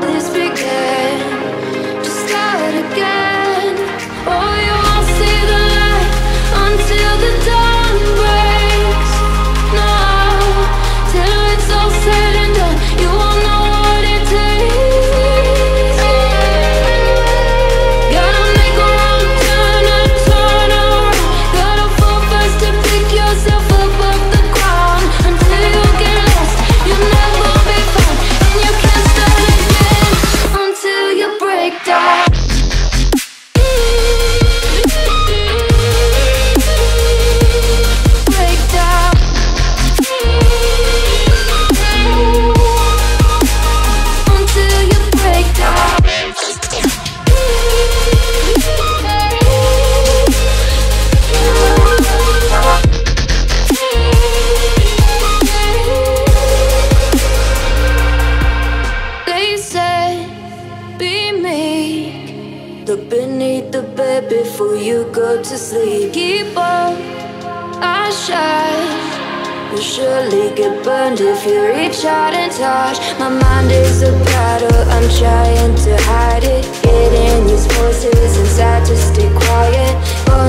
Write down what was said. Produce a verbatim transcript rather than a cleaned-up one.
this began, just start again. Oh, you won't see the light until the dawn breaks. No, till it's all said and done, you won't know what it takes. Gotta make a wrong turn and turn around. Gotta fall first to pick yourself up off the ground. Until you get lost, you'll never be found, and you can't start again until you break down. Before you go to sleep, keep on eyes shut. You'll surely get burned if you reach out and touch. My mind is a battle, I'm trying to hide it, getting these voices inside to stay quiet.